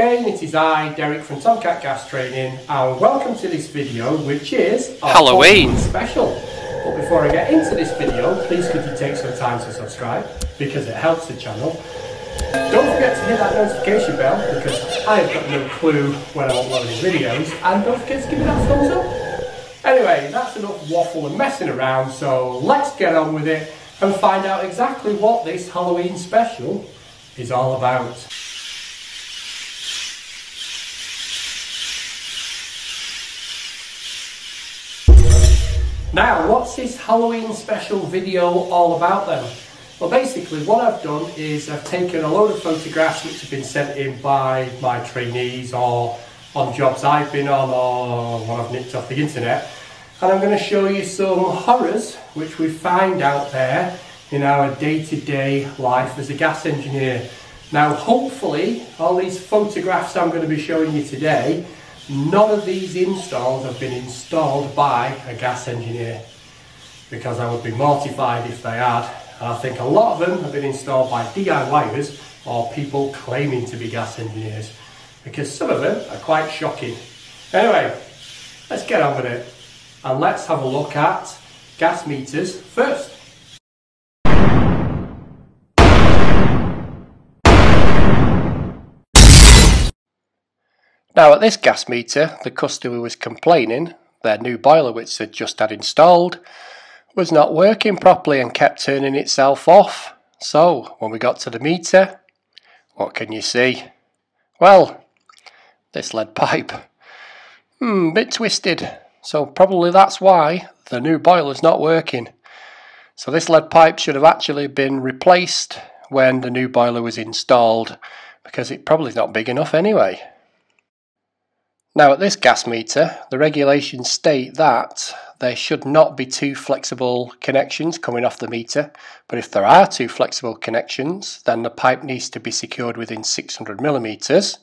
again, it is I, Derek from Tomkat Gas Training, and welcome to this video, which is our Halloween special. But before I get into this video, please could you take some time to subscribe, because it helps the channel. Don't forget to hit that notification bell, because I have got no clue when I'm uploading videos, and don't forget to give me that thumbs up. Anyway, that's enough waffle and messing around, so let's get on with it and find out exactly what this Halloween special is all about. Now, what's this Halloween special video all about then? Well, basically what I've done is I've taken a load of photographs which have been sent in by my trainees or on jobs I've been on or what I've nicked off the internet. And I'm going to show you some horrors which we find out there in our day-to-day life as a gas engineer. Now, hopefully, all these photographs I'm going to be showing you today, none of these installs have been installed by a gas engineer, because I would be mortified if they had. And I think a lot of them have been installed by DIYers or people claiming to be gas engineers, because some of them are quite shocking. Anyway, let's get on with it and let's have a look at gas meters first. Now, at this gas meter, the customer was complaining their new boiler, which they'd just had installed, was not working properly and kept turning itself off. So when we got to the meter, what can you see? Well, this lead pipe. Bit twisted. So probably that's why the new boiler's not working. So this lead pipe should have actually been replaced when the new boiler was installed, because it probably's not big enough anyway. Now, at this gas meter, the regulations state that there should not be two flexible connections coming off the meter, but if there are two flexible connections, then the pipe needs to be secured within 600 millimeters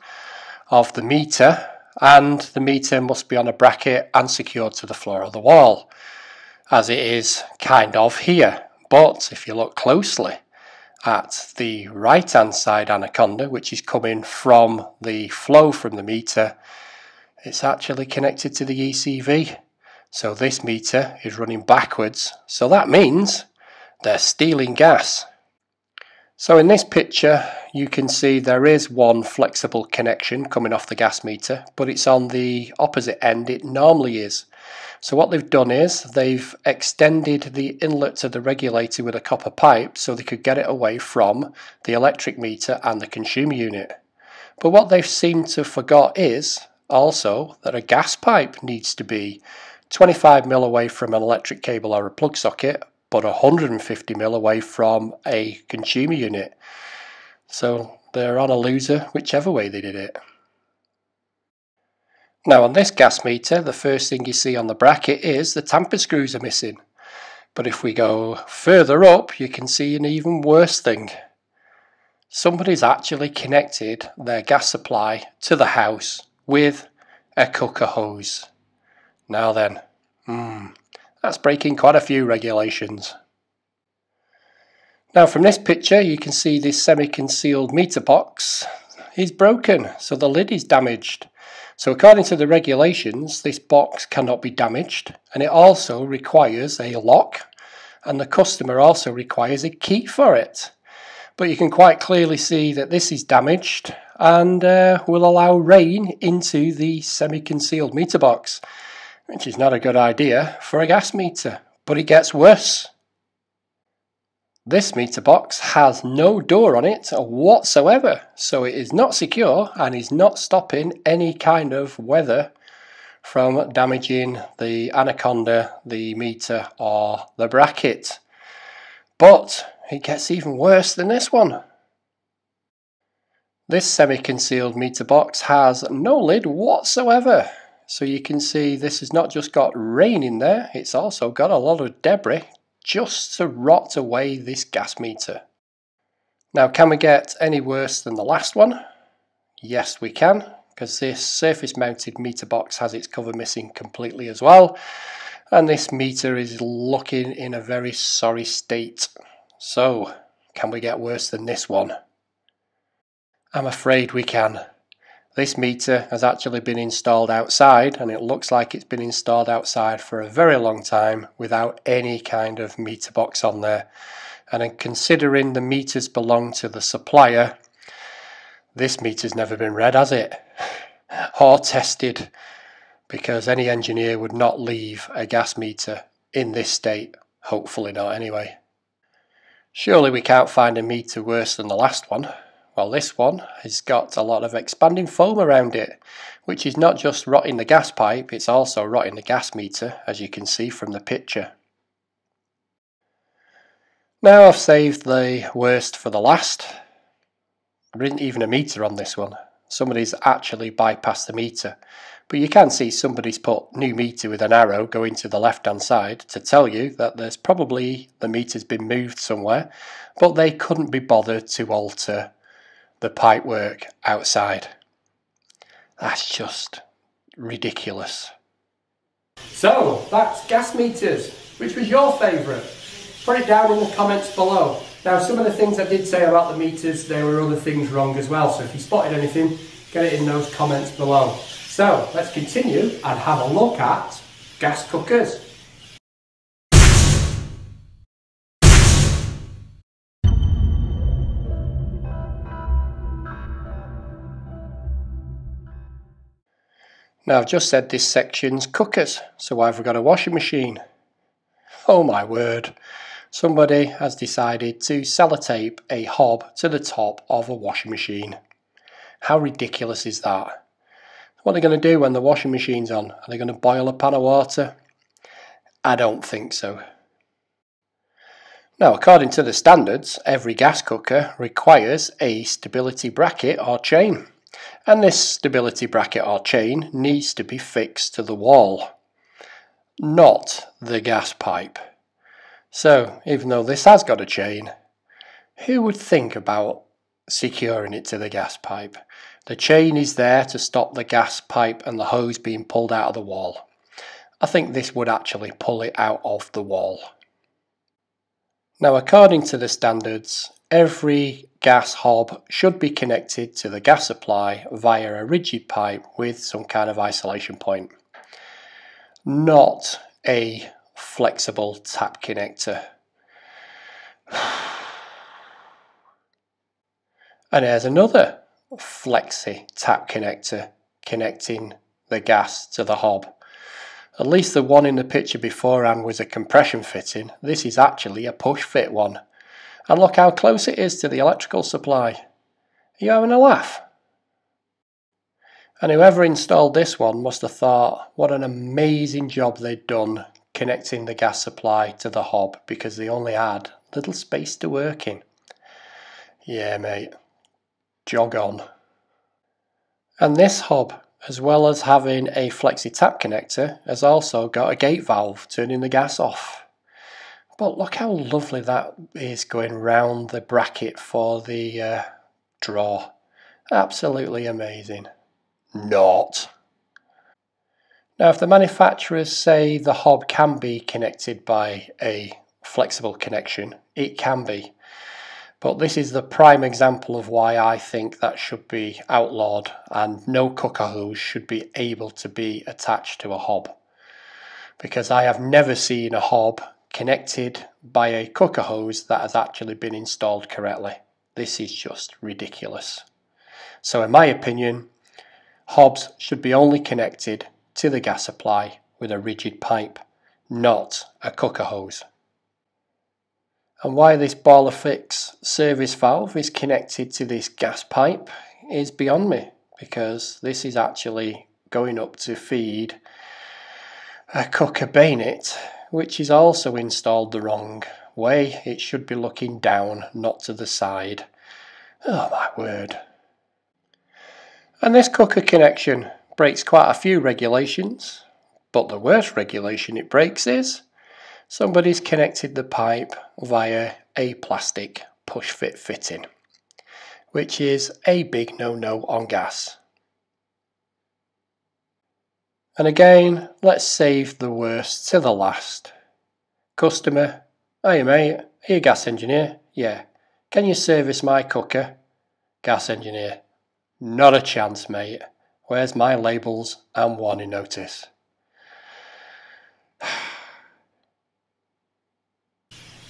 of the meter, and the meter must be on a bracket and secured to the floor of the wall, as it is kind of here. But if you look closely at the right hand side anaconda, which is coming from the flow from the meter, it's actually connected to the ECV, so this meter is running backwards, so that means they're stealing gas. So in this picture you can see there is one flexible connection coming off the gas meter, but it's on the opposite end it normally is. So what they've done is they've extended the inlet to the regulator with a copper pipe so they could get it away from the electric meter and the consumer unit. But what they've seemed to have forgot is also that a gas pipe needs to be 25mm away from an electric cable or a plug socket, but 150mm away from a consumer unit. So they're on a loser whichever way they did it. Now, on this gas meter, the first thing you see on the bracket is the tamper screws are missing. But if we go further up, you can see an even worse thing. Somebody's actually connected their gas supply to the house with a cooker hose. Now then, that's breaking quite a few regulations. Now, from this picture you can see this semi-concealed meter box is broken, so the lid is damaged. So according to the regulations, this box cannot be damaged, and it also requires a lock, and the customer also requires a key for it. But you can quite clearly see that this is damaged and will allow rain into the semi-concealed meter box, which is not a good idea for a gas meter. But it gets worse. This meter box has no door on it whatsoever, so it is not secure and is not stopping any kind of weather from damaging the anaconda, the meter or the bracket. But it gets even worse than this one. This semi-concealed meter box has no lid whatsoever. So you can see this has not just got rain in there, it's also got a lot of debris just to rot away this gas meter. Now, can we get any worse than the last one? Yes, we can, because this surface mounted meter box has its cover missing completely as well. And this meter is looking in a very sorry state. So, can we get worse than this one? I'm afraid we can. This meter has actually been installed outside, and it looks like it's been installed outside for a very long time without any kind of meter box on there. And then, considering the meters belong to the supplier, this meter's never been read, has it? Or tested, because any engineer would not leave a gas meter in this state. Hopefully not, anyway. Surely we can't find a meter worse than the last one. Well, this one has got a lot of expanding foam around it, which is not just rotting the gas pipe, it's also rotting the gas meter, as you can see from the picture. Now I've saved the worst for the last. There isn't even a meter on this one. Somebody's actually bypassed the meter. But you can see somebody's put new meter with an arrow going to the left hand side to tell you that there's probably the meter's been moved somewhere, but they couldn't be bothered to alter the pipework outside. That's just ridiculous. So that's gas meters. Which was your favourite? Put it down in the comments below. Now, some of the things I did say about the meters, there were other things wrong as well, so if you spotted anything, get it in those comments below. So let's continue and have a look at gas cookers. Now, I've just said this section's cookers, so why have we got a washing machine? Oh my word, somebody has decided to sellotape a hob to the top of a washing machine. How ridiculous is that? What are they going to do when the washing machine's on? Are they going to boil a pan of water? I don't think so. Now, according to the standards, every gas cooker requires a stability bracket or chain. And this stability bracket or chain needs to be fixed to the wall, not the gas pipe. So, even though this has got a chain, who would think about securing it to the gas pipe? The chain is there to stop the gas pipe and the hose being pulled out of the wall. I think this would actually pull it out of the wall. Now, according to the standards, every gas hob should be connected to the gas supply via a rigid pipe with some kind of isolation point, not a flexible tap connector. And here's another flexi tap connector connecting the gas to the hob. At least the one in the picture beforehand was a compression fitting. This is actually a push fit one. And look how close it is to the electrical supply. Are you having a laugh? And whoever installed this one must have thought what an amazing job they'd done connecting the gas supply to the hob, because they only had little space to work in. Yeah, mate. Jog on. And this hob, as well as having a flexi tap connector, has also got a gate valve turning the gas off. But look how lovely that is going round the bracket for the drawer. Absolutely amazing. Not. Now, if the manufacturers say the hob can be connected by a flexible connection, it can be. But this is the prime example of why I think that should be outlawed, and no cooker hose should be able to be attached to a hob. Because I have never seen a hob connected by a cooker hose that has actually been installed correctly. This is just ridiculous. So in my opinion, hobs should be only connected to the gas supply with a rigid pipe, not a cooker hose. And why this baller fix service valve is connected to this gas pipe is beyond me, because this is actually going up to feed a cooker bayonet, which is also installed the wrong way. It should be looking down, not to the side. Oh my word. And this cooker connection breaks quite a few regulations, but the worst regulation it breaks is somebody's connected the pipe via a plastic push fit fitting, which is a big no-no on gas. And again, let's save the worst to the last. Customer: "Hey mate, are you a gas engineer?" "Yeah." "Can you service my cooker?" "Gas engineer." Not a chance, mate. Where's my labels and warning notice?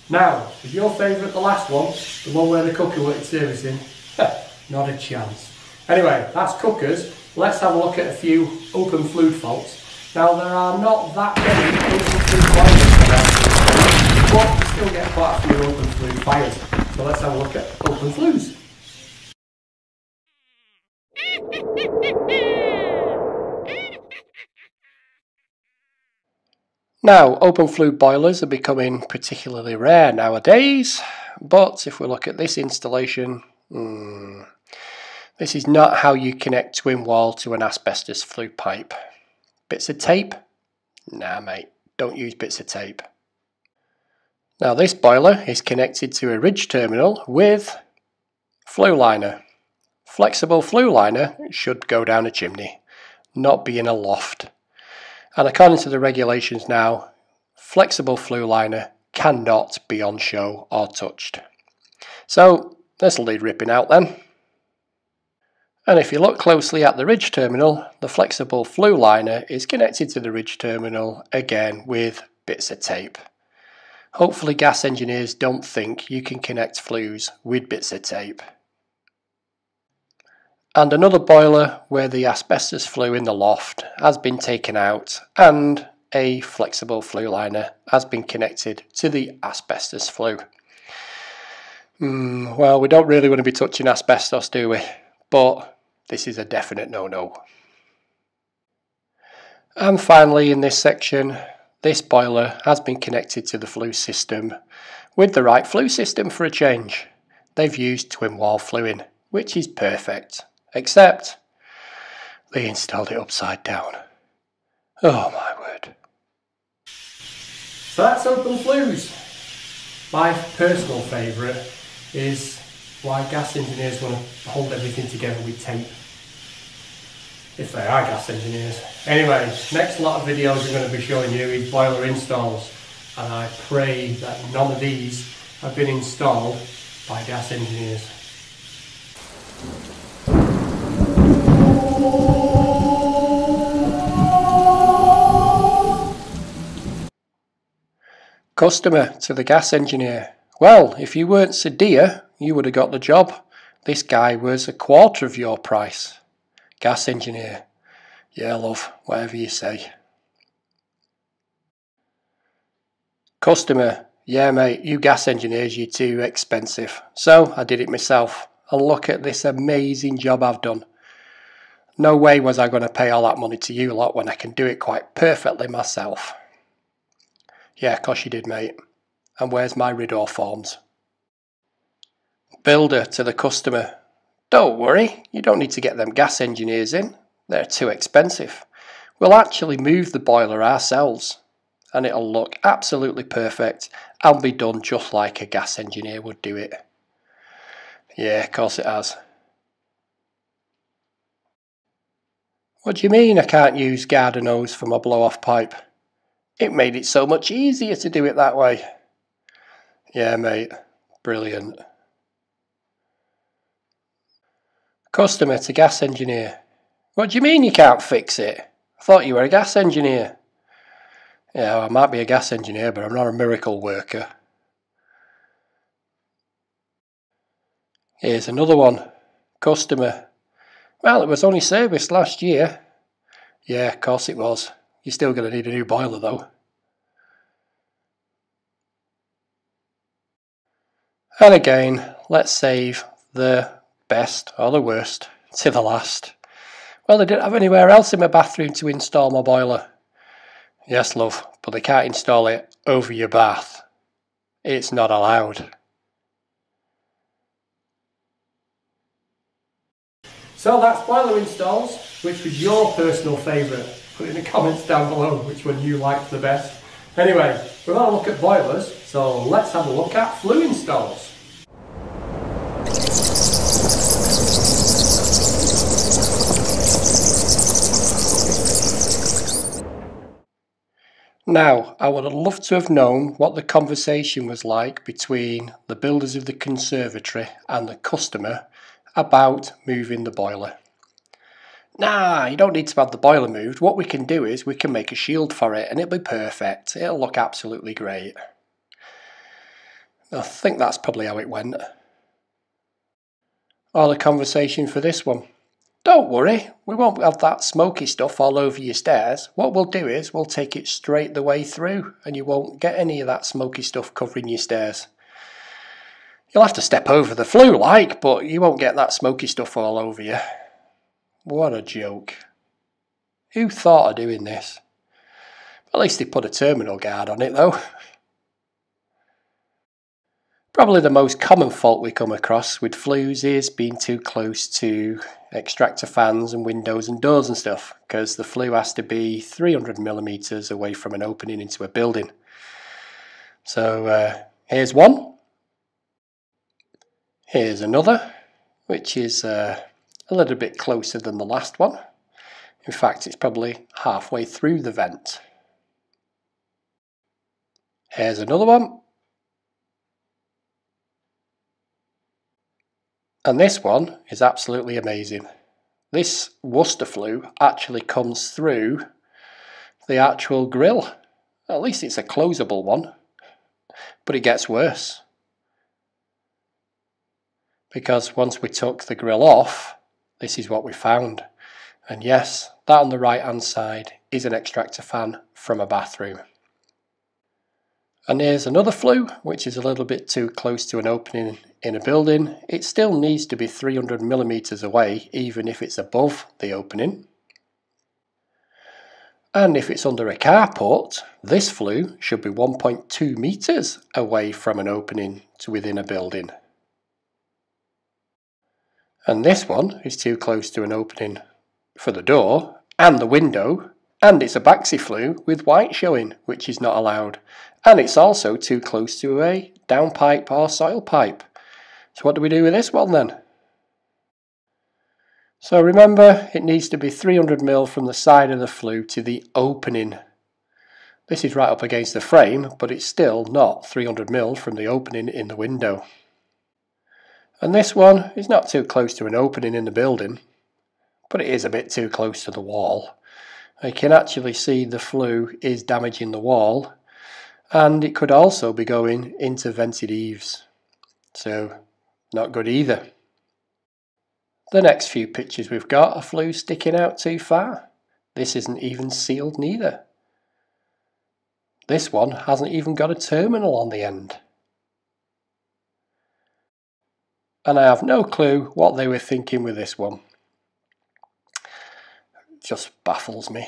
Now, is your favourite the last one? The one where the cooker wanted servicing? Not a chance. Anyway, that's cookers. Let's have a look at a few open fluid faults. Now, there are not that many open fluid fires, but we still get quite a few open fluid fires. So let's have a look at open flues. Now, open flue boilers are becoming particularly rare nowadays, but if we look at this installation, this is not how you connect twin wall to an asbestos flue pipe. Bits of tape? Nah mate, don't use bits of tape. Now this boiler is connected to a ridge terminal with flue liner. Flexible flue liner should go down a chimney, not be in a loft. And according to the regulations now, flexible flue liner cannot be on show or touched. So this will need ripping out then. And if you look closely at the ridge terminal, the flexible flue liner is connected to the ridge terminal again with bits of tape. Hopefully gas engineers don't think you can connect flues with bits of tape. And another boiler where the asbestos flue in the loft has been taken out and a flexible flue liner has been connected to the asbestos flue. Well, we don't really want to be touching asbestos, do we? But this is a definite no-no. And finally in this section, this boiler has been connected to the flue system with the right flue system for a change. They've used twin wall fluing, which is perfect. Except they installed it upside down. Oh my word. So that's open flues. My personal favourite is why gas engineers want to hold everything together with tape. If they are gas engineers. Anyway, next lot of videos I'm going to be showing you is boiler installs. And I pray that none of these have been installed by gas engineers. Customer to the gas engineer. Well, if you weren't so dear, you would have got the job. This guy was a quarter of your price. Gas engineer. Yeah, love, whatever you say. Customer. Yeah, mate, you gas engineers, you're too expensive. So I did it myself. And look at this amazing job I've done. No way was I going to pay all that money to you lot when I can do it quite perfectly myself. Yeah, of course you did, mate. And where's my RIDOR forms? Builder to the customer. Don't worry, you don't need to get them gas engineers in. They're too expensive. We'll actually move the boiler ourselves. And it'll look absolutely perfect and be done just like a gas engineer would do it. Yeah, of course it has. What do you mean I can't use garden hose for my blow-off pipe? It made it so much easier to do it that way. Yeah, mate. Brilliant. Customer to gas engineer. What do you mean you can't fix it? I thought you were a gas engineer. Yeah, well, I might be a gas engineer, but I'm not a miracle worker. Here's another one. Customer. Well, it was only serviced last year. Yeah, of course it was. You're still going to need a new boiler though. And again, let's save the best or the worst to the last. Well, they didn't have anywhere else in my bathroom to install my boiler. Yes, love, but they can't install it over your bath. It's not allowed. So that's boiler installs, which was your personal favourite. Put in the comments down below which one you liked the best. Anyway, we're going to look at boilers, so let's have a look at flue installs. Now, I would have loved to have known what the conversation was like between the builders of the conservatory and the customer about moving the boiler. Nah, you don't need to have the boiler moved. What we can do is we can make a shield for it and it'll be perfect. It'll look absolutely great. I think that's probably how it went. All the conversation for this one. Don't worry, we won't have that smoky stuff all over your stairs. What we'll do is we'll take it straight the way through and you won't get any of that smoky stuff covering your stairs. You'll have to step over the flue like, but you won't get that smoky stuff all over you. What a joke. Who thought of doing this? At least they put a terminal guard on it though. Probably the most common fault we come across with flues is being too close to extractor fans and windows and doors and stuff, because the flue has to be 300mm away from an opening into a building. So here's one. Here's another, which is a little bit closer than the last one. In fact, it's probably halfway through the vent. Here's another one. And this one is absolutely amazing. This Worcester flue actually comes through the actual grill. At least it's a closable one, but it gets worse. Because once we took the grill off, this is what we found. And yes, that on the right hand side is an extractor fan from a bathroom. And here's another flue, which is a little bit too close to an opening in a building. It still needs to be 300mm away, even if it's above the opening. And if it's under a carport, this flue should be 1.2 meters away from an opening to within a building. And this one is too close to an opening for the door and the window. And it's a Baxi flue with white showing, which is not allowed. And it's also too close to a downpipe or soil pipe. So what do we do with this one then? So remember, it needs to be 300mm from the side of the flue to the opening. This is right up against the frame, but it's still not 300mm from the opening in the window. And this one is not too close to an opening in the building, but it is a bit too close to the wall. I can actually see the flue is damaging the wall, and it could also be going into vented eaves. So, not good either. The next few pictures we've got are flues sticking out too far. This isn't even sealed neither. This one hasn't even got a terminal on the end. And I have no clue what they were thinking with this one. It just baffles me.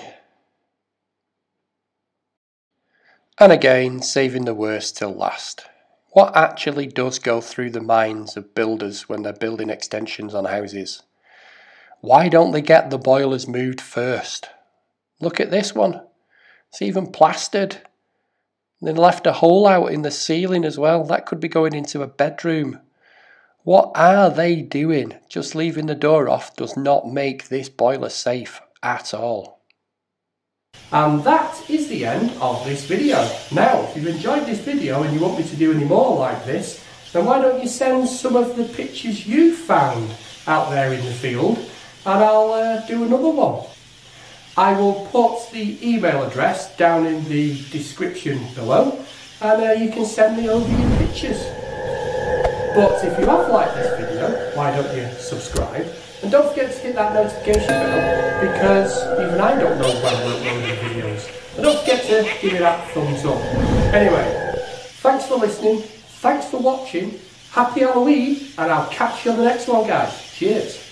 And again, saving the worst till last. What actually does go through the minds of builders when they're building extensions on houses? Why don't they get the boilers moved first? Look at this one. It's even plastered. And then left a hole out in the ceiling as well. That could be going into a bedroom. What are they doing? Just leaving the door off does not make this boiler safe at all. And that is the end of this video. Now, if you've enjoyed this video and you want me to do any more like this, then why don't you send some of the pictures you found out there in the field and I'll do another one. I will put the email address down in the description below and you can send me over your pictures. But if you have liked this video, why don't you subscribe? And don't forget to hit that notification bell, because even I don't know when we're uploading videos. And don't forget to give me that thumbs up. Anyway, thanks for listening, thanks for watching, happy Halloween, and I'll catch you on the next one, guys. Cheers.